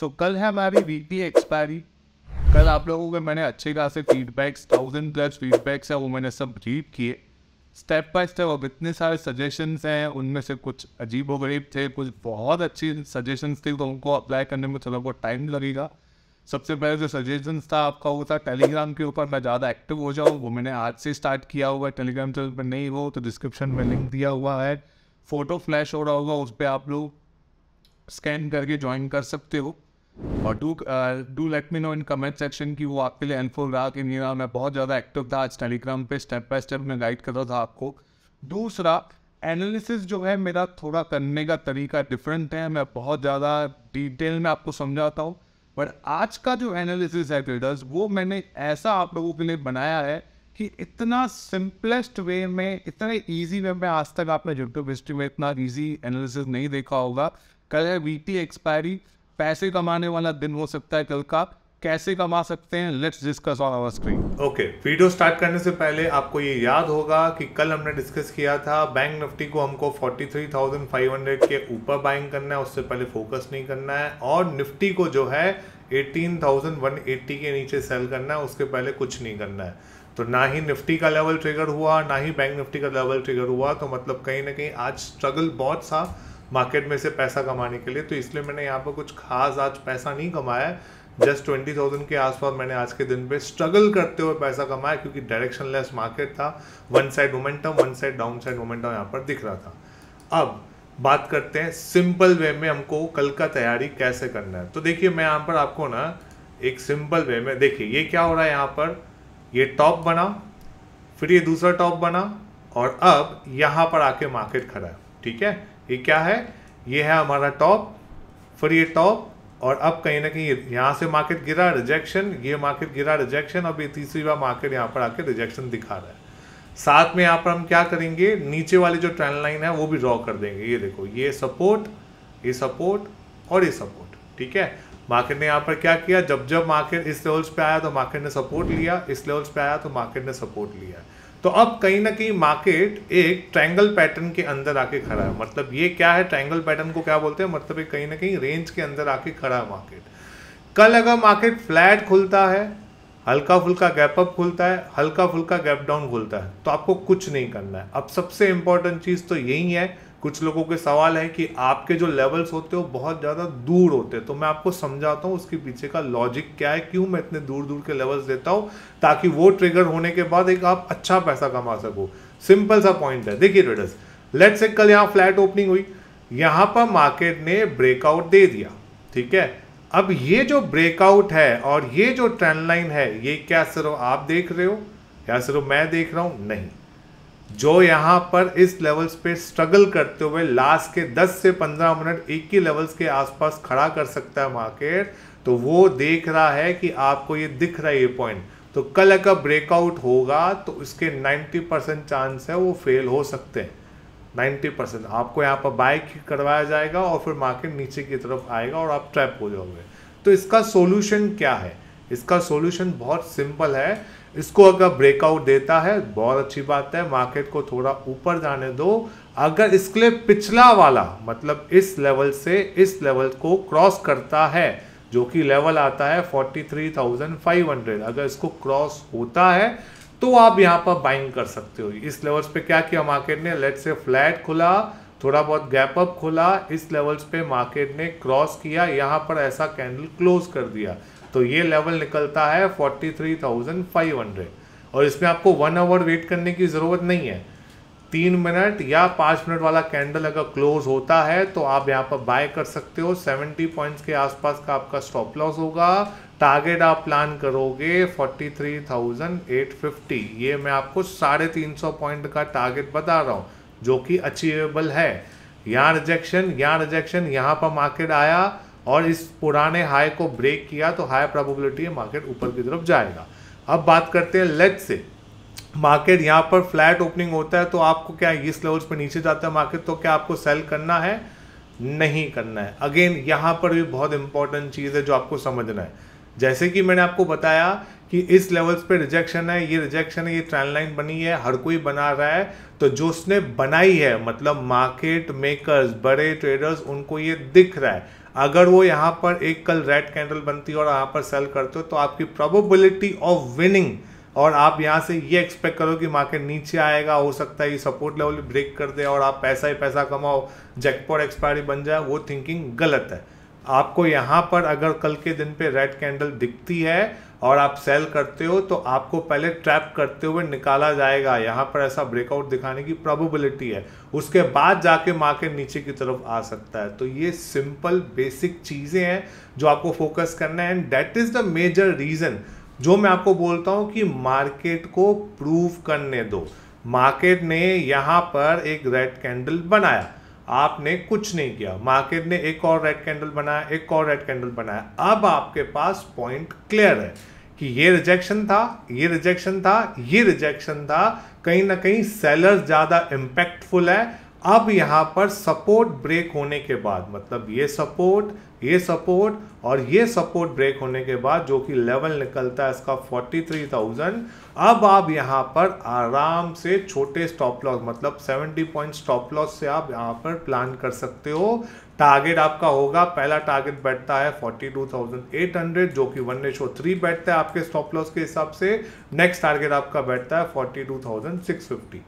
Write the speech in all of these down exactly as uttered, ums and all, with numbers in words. सो कल है हमारी वीकली एक्सपायरी। कल आप लोगों के मैंने अच्छे खासे फीडबैक्स, थाउजेंड प्लस फीडबैक्स है, वो मैंने सब रीड किए स्टेप बाय स्टेप। अब इतने सारे सजेशंस हैं, उनमें से कुछ अजीब व गरीब थे, कुछ बहुत अच्छी सजेशंस थी, तो उनको अप्लाई करने में थोड़ा बहुत टाइम लगेगा। सबसे पहले जो सजेशंस था आपका वो था टेलीग्राम के ऊपर मैं ज़्यादा एक्टिव हो जाऊँ, वो मैंने आज से स्टार्ट किया हुआ है। टेलीग्राम चैनल पर नहीं हो तो डिस्क्रिप्शन में लिंक दिया हुआ है, फ़ोटो फ्लैश हो रहा होगा, उस पर आप लोग स्कैन करके ज्वाइन कर सकते हो। और do do let me know in comment section कि वो आपके लिए हेल्पफुल रहा कि नहीं रहा। मैं बहुत ज़्यादा एक्टिव था आज टेलीग्राम पे, स्टेप बाय स्टेप मैं गाइड कर रहा था आपको। दूसरा, एनालिसिस जो है मेरा थोड़ा करने का तरीका डिफरेंट है, मैं बहुत ज़्यादा डिटेल में आपको समझाता हूँ, पर आज का जो एनालिसिस है ट्रेडर्स वो मैंने ऐसा आप लोगों के लिए बनाया है कि इतना सिंपलेस्ट वे में, इतने ईजी वे में आज तक आपने यूट्यूब हिस्ट्री में इतना ईजी एनालिसिस नहीं देखा होगा। कल है वीकली एक्सपायरी, पैसे कमाने वाला दिन हो सकता है कल का, कैसे कमा सकते हैं let's discuss on our screen. Okay, video start करने से पहले आपको ये याद होगा कि कल हमने डिस्कस किया था बैंक निफ्टी को हमको तैंतालीस हज़ार पाँच सौ के ऊपर बाइंग करना है, उससे पहले फोकस नहीं करना है, और निफ्टी को जो है अठारह हज़ार एक सौ अस्सी के नीचे सेल करना है, उसके पहले कुछ नहीं करना है। तो ना ही निफ्टी का लेवल ट्रिगर हुआ, ना ही बैंक निफ्टी का लेवल ट्रिगर हुआ, तो मतलब कहीं ना कहीं आज स्ट्रगल बहुत सा मार्केट में से पैसा कमाने के लिए, तो इसलिए मैंने यहाँ पर कुछ खास आज पैसा नहीं कमाया। जस्ट ट्वेंटी थाउजेंड के आसपास मैंने आज के दिन पे स्ट्रगल करते हुए पैसा कमाया, क्योंकि डायरेक्शन लेस मार्केट था, one side momentum, one side down side momentum यहाँ पर दिख रहा था। अब बात करते हैं सिंपल वे में हमको कल का तैयारी कैसे करना है। तो देखिए, मैं यहाँ पर आपको ना एक सिंपल वे में, देखिए ये क्या हो रहा है, यहाँ पर ये टॉप बना, फिर ये दूसरा टॉप बना, और अब यहाँ पर आके मार्केट खड़ा है। ठीक है, ये क्या है, ये है हमारा टॉप, फिर ये टॉप, और अब कहीं ना कहीं यहाँ से मार्केट गिरा, रिजेक्शन, ये मार्केट गिरा, रिजेक्शन, अब ये तीसरी बार मार्केट यहाँ पर आके रिजेक्शन दिखा रहा है। साथ में यहाँ पर हम क्या करेंगे, नीचे वाली जो ट्रेंड लाइन है वो भी ड्रॉ कर देंगे। ये देखो, ये सपोर्ट, ये सपोर्ट और ये सपोर्ट। ठीक है, मार्केट ने यहाँ पर क्या किया, जब जब मार्केट इस लेवल्स पे आया तो मार्केट ने सपोर्ट लिया, इस लेवल्स पे आया तो मार्केट ने सपोर्ट लिया। तो अब कहीं ना कहीं मार्केट एक ट्रायंगल पैटर्न के अंदर आके खड़ा है। मतलब ये क्या है, ट्रायंगल पैटर्न को क्या बोलते हैं, मतलब एक कहीं ना कहीं रेंज के अंदर आके खड़ा है मार्केट। कल अगर मार्केट फ्लैट खुलता है, हल्का फुल्का गैप अप खुलता है, हल्का फुल्का गैप डाउन खुलता है, तो आपको कुछ नहीं करना है। अब सबसे इंपॉर्टेंट चीज़ तो यही है, कुछ लोगों के सवाल है कि आपके जो लेवल्स होते हो बहुत ज़्यादा दूर होते हैं, तो मैं आपको समझाता हूँ उसके पीछे का लॉजिक क्या है, क्यों मैं इतने दूर दूर के लेवल्स देता हूँ, ताकि वो ट्रिगर होने के बाद एक आप अच्छा पैसा कमा सको। सिंपल सा पॉइंट है। देखिए ट्रेडर्स, लेट्स से कल यहाँ फ्लैट ओपनिंग हुई, यहाँ पर मार्केट ने ब्रेकआउट दे दिया। ठीक है, अब ये जो ब्रेकआउट है और ये जो ट्रेंड लाइन है, ये क्या सिर्फ आप देख रहे हो या सिर्फ मैं देख रहा हूँ, नहीं, जो यहाँ पर इस लेवल्स पे स्ट्रगल करते हुए लास्ट के दस से पंद्रह मिनट एक ही लेवल्स के आसपास खड़ा कर सकता है मार्केट, तो वो देख रहा है कि आपको ये दिख रहा है ये पॉइंट। तो कल अगर ब्रेकआउट होगा तो उसके नब्बे परसेंट चांस है वो फेल हो सकते हैं, नब्बे परसेंट। आपको यहाँ पर बाय करवाया जाएगा और फिर मार्केट नीचे की तरफ आएगा और आप ट्रैप हो जाओगे। तो इसका सोल्यूशन क्या है, इसका सोल्यूशन बहुत सिंपल है। इसको अगर ब्रेकआउट देता है बहुत अच्छी बात है, मार्केट को थोड़ा ऊपर जाने दो। अगर इसके लिए पिछला वाला, मतलब इस लेवल से इस लेवल को क्रॉस करता है, जो कि लेवल आता है तैंतालीस हज़ार पाँच सौ, अगर इसको क्रॉस होता है तो आप यहाँ पर बाइंग कर सकते हो। इस लेवल्स पे क्या किया मार्केट ने, लेट्स से फ्लैट खुला, थोड़ा बहुत गैप अप खुला, इस लेवल्स पे मार्केट ने क्रॉस किया, यहाँ पर ऐसा कैंडल क्लोज कर दिया, तो ये लेवल निकलता है तैंतालीस हज़ार पाँच सौ। और इसमें आपको वन आवर वेट करने की ज़रूरत नहीं है, तीन मिनट या पाँच मिनट वाला कैंडल अगर क्लोज होता है तो आप यहाँ पर बाय कर सकते हो। सत्तर पॉइंट्स के आसपास का आपका स्टॉप लॉस होगा, टारगेट आप प्लान करोगे तैंतालीस हज़ार आठ सौ पचास। ये मैं आपको साढ़े तीन सौ पॉइंट का टारगेट बता रहा हूँ जो कि अचीवेबल है। यहाँ रिजेक्शन, यहाँ रिजेक्शन, यहाँ पर मार्केट आया और इस पुराने हाई को ब्रेक किया, तो हाई प्रोबेबिलिटी है मार्केट ऊपर की तरफ जाएगा। अब बात करते हैं, लेट्स से मार्केट यहाँ पर फ्लैट ओपनिंग होता है तो आपको क्या, इस लेवल्स पर नीचे जाता है मार्केट तो क्या आपको सेल करना है, नहीं करना है। अगेन यहाँ पर भी बहुत इंपॉर्टेंट चीज़ है जो आपको समझना है। जैसे कि मैंने आपको बताया कि इस लेवल्स पे रिजेक्शन है, ये रिजेक्शन है, ये ट्रेंड लाइन बनी है, हर कोई बना रहा है, तो जो उसने बनाई है मतलब मार्केट मेकर्स, बड़े ट्रेडर्स, उनको ये दिख रहा है। अगर वो यहाँ पर एक कल रेड कैंडल बनती है और यहाँ पर सेल करते हो तो आपकी प्रोबेबिलिटी ऑफ विनिंग, और आप यहाँ से ये एक्सपेक्ट करो कि मार्केट नीचे आएगा, हो सकता है ये सपोर्ट लेवल ब्रेक कर दे और आप पैसा ही पैसा कमाओ, जैकपॉट एक्सपायरी बन जाए, वो थिंकिंग गलत है। आपको यहाँ पर अगर कल के दिन पे रेड कैंडल दिखती है और आप सेल करते हो तो आपको पहले ट्रैप करते हुए निकाला जाएगा, यहाँ पर ऐसा ब्रेकआउट दिखाने की प्रोबेबिलिटी है, उसके बाद जाके मार्केट नीचे की तरफ आ सकता है। तो ये सिंपल बेसिक चीज़ें हैं जो आपको फोकस करना है, and that is the major reason जो मैं आपको बोलता हूँ कि मार्केट को प्रूव करने दो। मार्केट ने यहाँ पर एक रेड कैंडल बनाया, आपने कुछ नहीं किया, मार्केट ने एक और रेड कैंडल बनाया, एक और रेड कैंडल बनाया, अब आपके पास पॉइंट क्लियर है कि ये रिजेक्शन था, ये रिजेक्शन था, ये रिजेक्शन था, कहीं ना कहीं सेलर ज़्यादा इम्पैक्टफुल है। अब यहाँ पर सपोर्ट ब्रेक होने के बाद, मतलब ये सपोर्ट, ये सपोर्ट और ये सपोर्ट ब्रेक होने के बाद जो कि लेवल निकलता है इसका फोर्टी थ्री थाउजेंड, अब आप यहाँ पर आराम से छोटे स्टॉप लॉस, मतलब सेवेंटी पॉइंट स्टॉप लॉस से आप यहाँ पर प्लान कर सकते हो। टारगेट आपका होगा, पहला टारगेट बैठता है forty two thousand eight hundred जो कि वन रेशो थ्री बैठता है आपके स्टॉप लॉस के हिसाब से। नेक्स्ट टारगेट आपका बैठता है forty two thousand six fifty.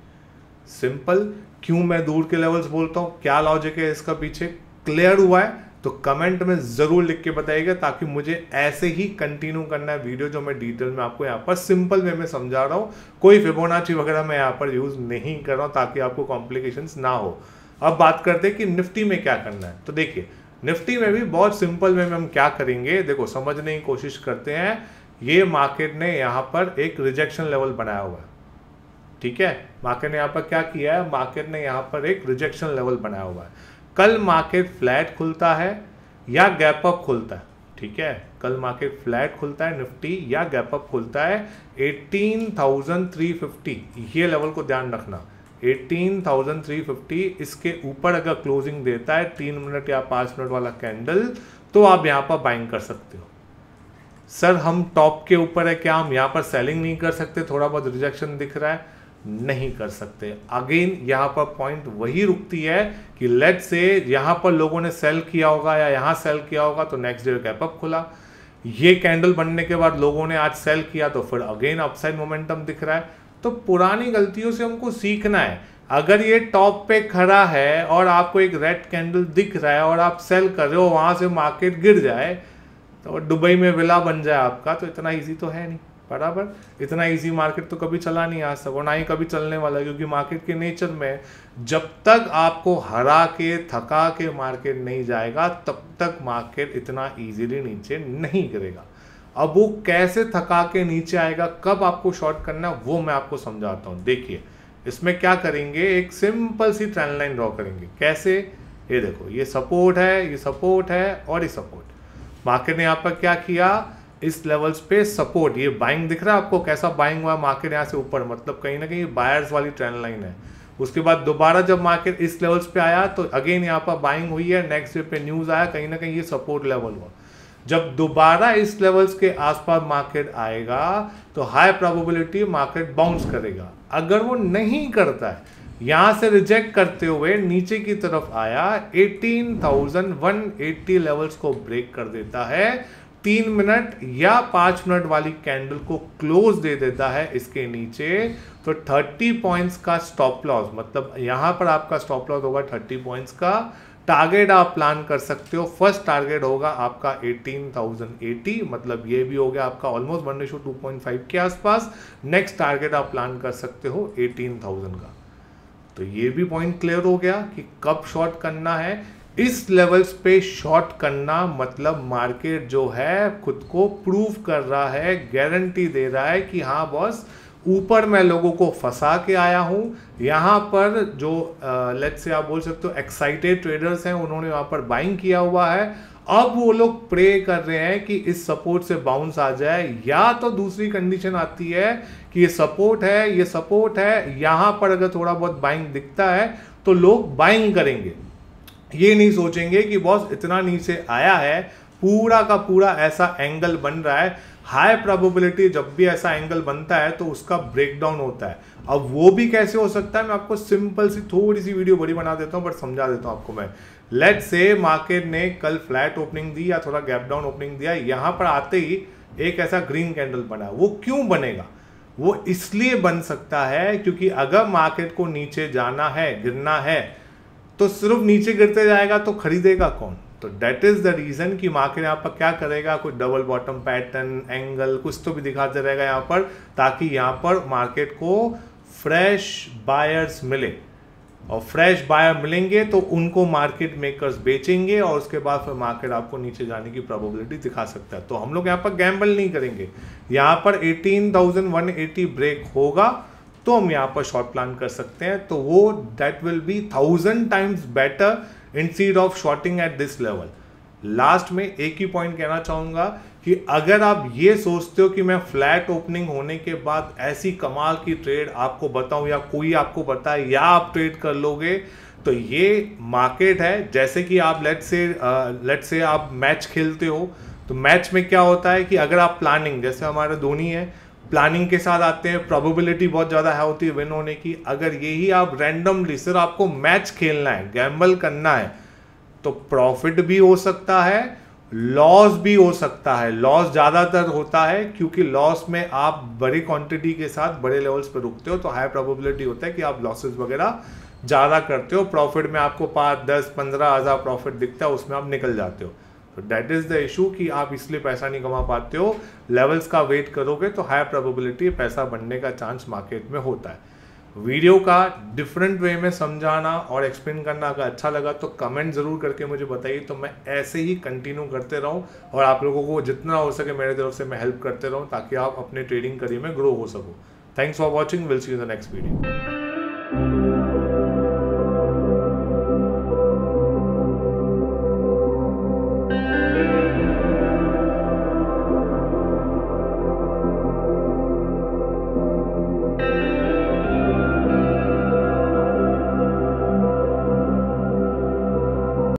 Simple. क्यों मैं दूर के लेवल्स बोलता हूँ, क्या लॉजिक है इसका पीछे, क्लियर हुआ है तो कमेंट में ज़रूर लिख के बताइएगा, ताकि मुझे ऐसे ही कंटिन्यू करना है वीडियो जो मैं डिटेल में आपको यहाँ पर सिंपल वे में समझा रहा हूँ। कोई फिबोनाची वगैरह मैं यहाँ पर यूज़ नहीं कर रहा हूँ ताकि आपको कॉम्प्लिकेशंस ना हो। अब बात करते हैं कि निफ्टी में क्या करना है। तो देखिए निफ्टी में भी बहुत सिंपल वे में हम क्या करेंगे, देखो समझने की कोशिश करते हैं। ये मार्केट ने यहाँ पर एक रिजेक्शन लेवल बनाया हुआ है, ठीक है। मार्केट ने यहाँ पर क्या किया है, मार्केट ने यहाँ पर एक रिजेक्शन लेवल बनाया हुआ है। कल मार्केट फ्लैट खुलता है या गैप अप खुलता है, ठीक है। कल मार्केट फ्लैट खुलता है निफ्टी या गैप अप खुलता है एटीन थाउजेंड थ्री फिफ्टी, ये लेवल को ध्यान रखना। एटीन थाउजेंड थ्री फिफ्टी इसके ऊपर अगर क्लोजिंग देता है तीन मिनट या पाँच मिनट वाला कैंडल, तो आप यहाँ पर बाइंग कर सकते हो। सर हम टॉप के ऊपर है, क्या हम यहाँ पर सेलिंग नहीं कर सकते, थोड़ा बहुत रिजेक्शन दिख रहा है, नहीं कर सकते। अगेन यहाँ पर पॉइंट वही रुकती है कि लेट्स से यहाँ पर लोगों ने सेल किया होगा या यहाँ सेल किया होगा, तो नेक्स्ट डे गैप अप खुला, ये कैंडल बनने के बाद लोगों ने आज सेल किया तो फिर अगेन अपसाइड मोमेंटम दिख रहा है। तो पुरानी गलतियों से हमको सीखना है। अगर ये टॉप पे खड़ा है और आपको एक रेड कैंडल दिख रहा है और आप सेल कर रहे हो, वहाँ से मार्केट गिर जाए तो दुबई में विला बन जाए आपका, तो इतना ईजी तो है नहीं, बराबर। इतना इजी मार्केट तो कभी चला नहीं आज तक और ना ही कभी चलने वाला, क्योंकि मार्केट के नेचर में जब तक आपको हरा के थका के मार्केट नहीं जाएगा तब तक मार्केट इतना इजीली नीचे नहीं गिरेगा। अब वो कैसे थका के नीचे आएगा, कब आपको शॉर्ट करना, वो मैं आपको समझाता हूँ। देखिए इसमें क्या करेंगे, एक सिंपल सी ट्रेंड लाइन ड्रॉ करेंगे। कैसे, ये देखो ये सपोर्ट है, ये सपोर्ट है और ये सपोर्ट। मार्केट ने यहाँ पर क्या किया, इस लेवल्स पे सपोर्ट, ये बाइंग दिख रहा है आपको, कैसा बाइंग हुआ मार्केट यहाँ से ऊपर, मतलब कहीं ना कहीं बायर्स वाली ट्रेंड लाइन है। उसके बाद दोबारा जब मार्केट इस लेवल्स पे आया तो अगेन यहाँ पर बाइंग हुई है, नेक्स्ट डे पे न्यूज़ आया, कहीं ना कहीं ये सपोर्ट लेवल हुआ। जब दोबारा इस लेवल्स के आसपास मार्केट आएगा तो हाई प्रोबेबिलिटी मार्केट बाउंस करेगा। अगर वो नहीं करता है, यहाँ से रिजेक्ट करते हुए नीचे की तरफ आया, eighteen thousand one eighty levels को ब्रेक कर देता है, तीन मिनट या पाँच मिनट वाली कैंडल को क्लोज दे देता है इसके नीचे, तो थर्टी पॉइंट्स का स्टॉप लॉस, मतलब यहाँ पर आपका स्टॉप लॉस होगा थर्टी पॉइंट्स का। टारगेट आप प्लान कर सकते हो, फर्स्ट टारगेट होगा आपका एटीन थाउजेंड एटी, मतलब ये भी हो गया आपका almost one ratio two point five के आसपास। नेक्स्ट टारगेट आप प्लान कर सकते हो एटीन थाउजेंड का। तो ये भी पॉइंट क्लियर हो गया कि कब शॉर्ट करना है। इस लेवल्स पे शॉर्ट करना मतलब मार्केट जो है खुद को प्रूव कर रहा है, गारंटी दे रहा है कि हाँ बॉस, ऊपर मैं लोगों को फंसा के आया हूँ। यहाँ पर जो लेट्स से आप बोल सकते हो एक्साइटेड ट्रेडर्स हैं, उन्होंने यहाँ पर बाइंग किया हुआ है। अब वो लोग प्रे कर रहे हैं कि इस सपोर्ट से बाउंस आ जाए, या तो दूसरी कंडीशन आती है कि ये सपोर्ट है, ये सपोर्ट है, यहाँ पर अगर थोड़ा बहुत बाइंग दिखता है तो लोग बाइंग करेंगे। ये नहीं सोचेंगे कि बॉस इतना नीचे आया है, पूरा का पूरा ऐसा एंगल बन रहा है। हाई प्रोबेबिलिटी जब भी ऐसा एंगल बनता है तो उसका ब्रेकडाउन होता है। अब वो भी कैसे हो सकता है, मैं आपको सिंपल सी थोड़ी सी वीडियो बड़ी बना देता हूँ, बट समझा देता हूँ आपको मैं। लेट्स से मार्केट ने कल फ्लैट ओपनिंग दी या थोड़ा गैप डाउन ओपनिंग दिया, यहाँ पर आते ही एक ऐसा ग्रीन कैंडल बना। वो क्यों बनेगा? वो इसलिए बन सकता है क्योंकि अगर मार्केट को नीचे जाना है, गिरना है, तो सिर्फ नीचे गिरते जाएगा तो खरीदेगा कौन? तो डेट इज़ द रीज़न कि मार्केट यहाँ पर क्या करेगा, कोई डबल बॉटम पैटर्न, एंगल, कुछ तो भी दिखाते रहेगा यहाँ पर, ताकि यहाँ पर मार्केट को फ्रेश बायर्स मिले। और फ्रेश बायर मिलेंगे तो उनको मार्केट मेकर्स बेचेंगे और उसके बाद फिर मार्केट आपको नीचे जाने की प्रोबेबिलिटी दिखा सकता है। तो हम लोग यहाँ पर गैम्बल नहीं करेंगे। यहाँ पर अठारह हज़ार एक सौ अस्सी ब्रेक होगा तो हम यहाँ पर शॉर्ट प्लान कर सकते हैं। तो वो that will be thousand times better instead of shorting at this level. Last में एक ही पॉइंट कहना चाहूँगा कि अगर आप ये सोचते हो कि मैं फ्लैट ओपनिंग होने के बाद ऐसी कमाल की ट्रेड आपको बताऊं या कोई आपको बताए या आप ट्रेड कर लोगे, तो ये मार्केट है जैसे कि आप लेट से लेट से आप मैच खेलते हो। तो मैच में क्या होता है कि अगर आप प्लानिंग, जैसे हमारा धोनी है, प्लानिंग के साथ आते हैं, प्रोबेबिलिटी बहुत ज़्यादा है होती है विन होने की। अगर यही आप रैंडमली, सिर्फ आपको मैच खेलना है, गैम्बल करना है, तो प्रॉफिट भी हो सकता है, लॉस भी हो सकता है। लॉस ज़्यादातर होता है क्योंकि लॉस में आप बड़ी क्वांटिटी के साथ बड़े लेवल्स पर रुकते हो, तो हाई प्रोबेबिलिटी होता है कि आप लॉसेस वगैरह ज़्यादा करते हो। प्रॉफिट में आपको पाँच दस पंद्रह हज़ार प्रॉफिट दिखता है, उसमें आप निकल जाते हो। तो दैट इज़ द इशू कि आप इसलिए पैसा नहीं कमा पाते हो। लेवल्स का वेट करोगे तो हाई प्रोबेबिलिटी पैसा बनने का चांस मार्केट में होता है। वीडियो का डिफरेंट वे में समझाना और एक्सप्लेन करना अगर अच्छा लगा तो कमेंट ज़रूर करके मुझे बताइए, तो मैं ऐसे ही कंटिन्यू करते रहूं और आप लोगों को जितना हो सके मेरे तरफ से मैं हेल्प करते रहूं ताकि आप अपने ट्रेडिंग करियर में ग्रो हो सको। Thanks for watching, will see you in the next video.